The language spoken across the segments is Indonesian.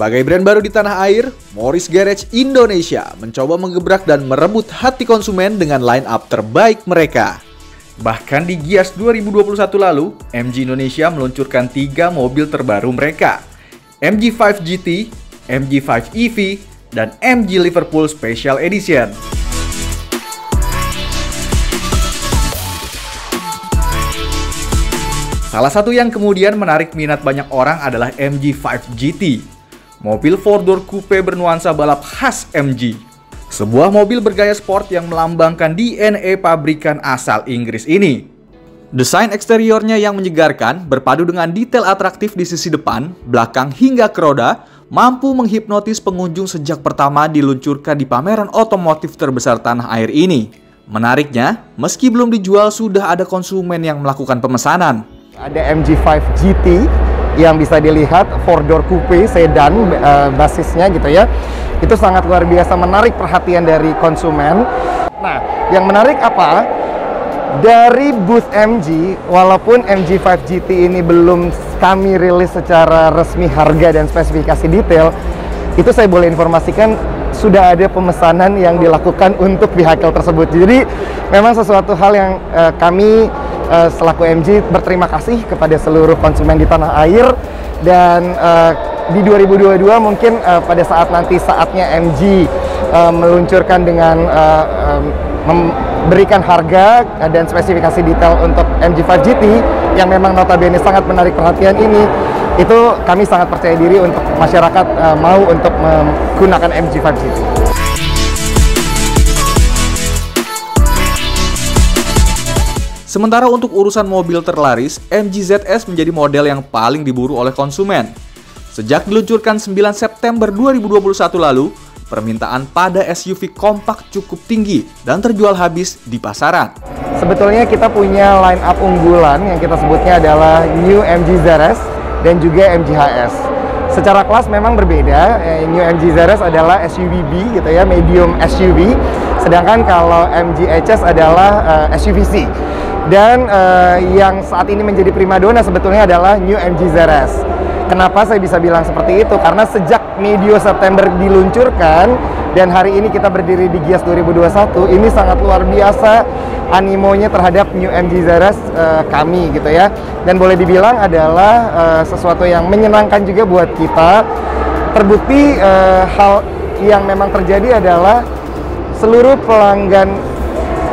Sebagai brand baru di tanah air, Morris Garage Indonesia mencoba menggebrak dan merebut hati konsumen dengan line-up terbaik mereka. Bahkan di GIIAS 2021 lalu, MG Indonesia meluncurkan 3 mobil terbaru mereka, MG5 GT, MG5 EV, dan MG Liverpool Special Edition. Salah satu yang kemudian menarik minat banyak orang adalah MG5 GT, mobil 4-door coupe bernuansa balap khas MG. Sebuah mobil bergaya sport yang melambangkan DNA pabrikan asal Inggris ini. Desain eksteriornya yang menyegarkan berpadu dengan detail atraktif di sisi depan, belakang hingga ke roda, mampu menghipnotis pengunjung sejak pertama diluncurkan di pameran otomotif terbesar tanah air ini. Menariknya, meski belum dijual sudah ada konsumen yang melakukan pemesanan. Ada MG5 GT yang bisa dilihat 4-door coupe sedan basisnya gitu ya. Itu sangat luar biasa menarik perhatian dari konsumen. Nah, yang menarik apa? Dari booth MG, walaupun MG5 GT ini belum kami rilis secara resmi harga dan spesifikasi detail, itu saya boleh informasikan sudah ada pemesanan yang dilakukan untuk vehicle tersebut. Jadi memang sesuatu hal yang kami selaku MG berterima kasih kepada seluruh konsumen di tanah air. Dan di 2022 mungkin pada saat nanti saatnya MG meluncurkan dengan memberikan harga dan spesifikasi detail untuk MG5 GT yang memang notabene sangat menarik perhatian ini, itu kami sangat percaya diri untuk masyarakat mau untuk menggunakan MG5 GT. Sementara untuk urusan mobil terlaris, MG ZS menjadi model yang paling diburu oleh konsumen. Sejak diluncurkan 9 September 2021 lalu, permintaan pada SUV kompak cukup tinggi dan terjual habis di pasaran. Sebetulnya kita punya line up unggulan yang kita sebutnya adalah New MG ZS dan juga MG HS. Secara kelas memang berbeda, New MG ZS adalah SUV-B gitu ya, medium SUV, sedangkan kalau MG HS adalah SUV-C. Dan yang saat ini menjadi primadona sebetulnya adalah New MG ZS. Kenapa saya bisa bilang seperti itu? Karena sejak medio September diluncurkan dan hari ini kita berdiri di GIIAS 2021, ini sangat luar biasa animonya terhadap New MG ZS kami gitu ya. Dan boleh dibilang adalah sesuatu yang menyenangkan juga buat kita. Terbukti hal yang memang terjadi adalah seluruh pelanggan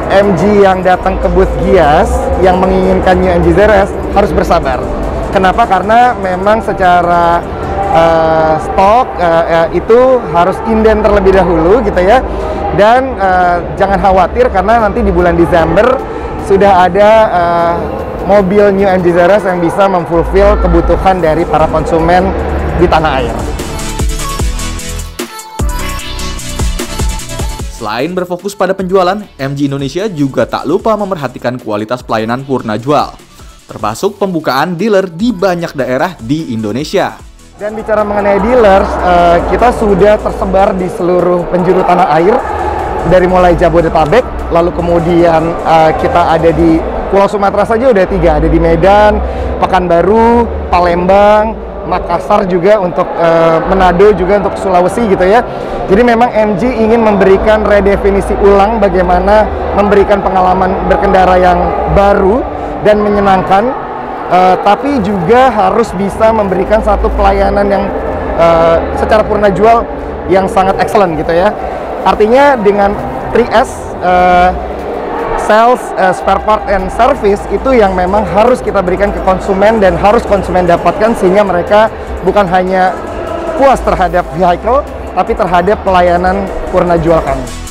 MG yang datang ke booth GIIAS yang menginginkan New MG ZS harus bersabar. Kenapa? Karena memang secara stok itu harus inden terlebih dahulu gitu ya. Dan jangan khawatir karena nanti di bulan Desember sudah ada mobil New MG ZS yang bisa memfulfill kebutuhan dari para konsumen di tanah air. Selain berfokus pada penjualan, MG Indonesia juga tak lupa memerhatikan kualitas pelayanan purna jual, termasuk pembukaan dealer di banyak daerah di Indonesia. Dan bicara mengenai dealer, kita sudah tersebar di seluruh penjuru tanah air, dari mulai Jabodetabek, lalu kemudian kita ada di Pulau Sumatera saja udah 3, ada di Medan, Pekanbaru, Palembang, Makassar juga untuk Manado juga untuk Sulawesi gitu ya. Jadi memang MG ingin memberikan redefinisi ulang bagaimana memberikan pengalaman berkendara yang baru dan menyenangkan, tapi juga harus bisa memberikan satu pelayanan yang secara purna jual yang sangat excellent gitu ya. Artinya dengan 3S, sales, spare part, and service itu yang memang harus kita berikan ke konsumen dan harus konsumen dapatkan sehingga mereka bukan hanya puas terhadap vehicle tapi terhadap pelayanan purna jual kami.